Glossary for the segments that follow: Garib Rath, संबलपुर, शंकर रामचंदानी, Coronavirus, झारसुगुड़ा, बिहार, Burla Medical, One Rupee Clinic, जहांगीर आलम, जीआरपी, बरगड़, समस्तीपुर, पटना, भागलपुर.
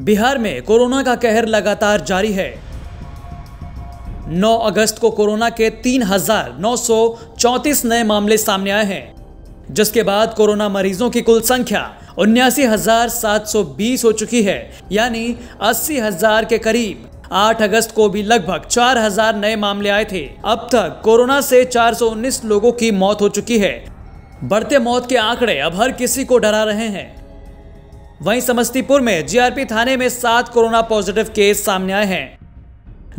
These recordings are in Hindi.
बिहार में कोरोना का कहर लगातार जारी है। 9 अगस्त को कोरोना के 3,934 नए मामले सामने आए हैं, जिसके बाद कोरोना मरीजों की कुल संख्या 79,720 हो चुकी है, यानी 80,000 के करीब। 8 अगस्त को भी लगभग 4,000 नए मामले आए थे। अब तक कोरोना से 419 लोगों की मौत हो चुकी है। बढ़ते मौत के आंकड़े अब हर किसी को डरा रहे हैं। वहीं समस्तीपुर में जीआरपी थाने में 7 कोरोना पॉजिटिव केस सामने आए हैं,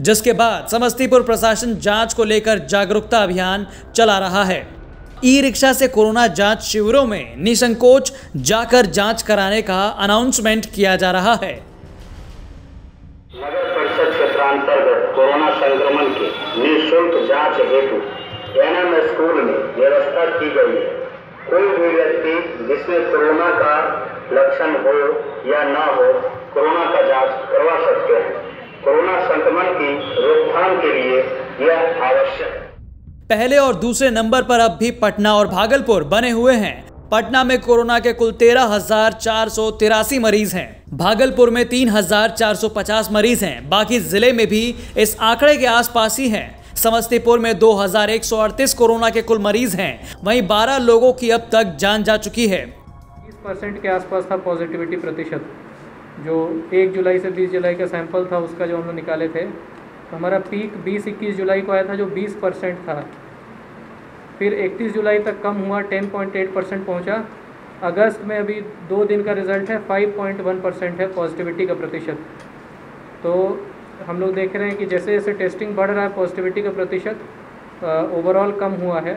जिसके बाद समस्तीपुर प्रशासन जांच को लेकर जागरूकता अभियान चला रहा है। ई रिक्शा से कोरोना जांच शिविरों में निसंकोच जाकर जांच कराने का अनाउंसमेंट किया जा रहा है। नगर परिषद क्षेत्र अंतर्गत कोरोना संक्रमण के निःशुल्क जांच हेतु एनएम स्कूल में व्यवस्था की गई है। कोई भी व्यक्ति जिसमें कोरोना का लक्षण हो या ना हो कोरोना का जांच करवा सकते हैं। कोरोना संक्रमण की रोकथाम के लिए यह आवश्यक है। पहले और दूसरे नंबर पर अब भी पटना और भागलपुर बने हुए हैं। पटना में कोरोना के कुल 13,483 मरीज हैं, भागलपुर में 3,450 मरीज हैं, बाकी जिले में भी इस आंकड़े के आसपास ही हैं। समस्तीपुर में 2,138 कोरोना के कुल मरीज हैं, वहीं 12 लोगों की अब तक जान जा चुकी है। 20% के आसपास था पॉजिटिविटी प्रतिशत, जो 1 जुलाई से 20 जुलाई का सैंपल था, उसका जो हम लोग निकाले थे। हमारा पीक 20-21 जुलाई को आया था, जो 20% था, फिर 31 जुलाई तक कम हुआ, 10.8% पहुँचा। अगस्त में अभी 2 दिन का रिजल्ट है, 5.1% है पॉजिटिविटी का प्रतिशत। तो हम लोग देख रहे हैं कि जैसे जैसे टेस्टिंग बढ़ रहा है, पॉजिटिविटी का प्रतिशत ओवरऑल कम हुआ है।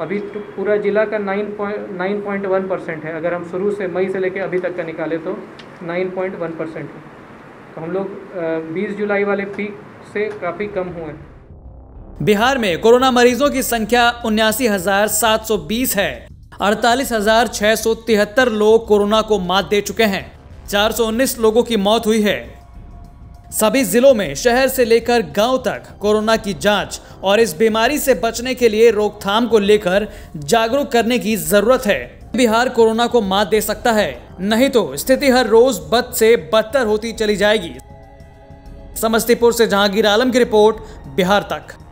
अभी तो पूरा ज़िला का 9.1% है। अगर हम शुरू से मई से लेकर अभी तक का निकाले तो 9.1% है। तो हम लोग 20 जुलाई वाले पीक से काफ़ी कम हुए हैं। बिहार में कोरोना मरीजों की संख्या 79,720 है। 48,673 लोग कोरोना को मात दे चुके हैं। 419 लोगों की मौत हुई है। सभी जिलों में शहर से लेकर गांव तक कोरोना की जांच और इस बीमारी से बचने के लिए रोकथाम को लेकर जागरूक करने की जरूरत है। बिहार कोरोना को मात दे सकता है, नहीं तो स्थिति हर रोज बद से बदतर होती चली जाएगी। समस्तीपुर से जहांगीर आलम की रिपोर्ट, बिहार तक।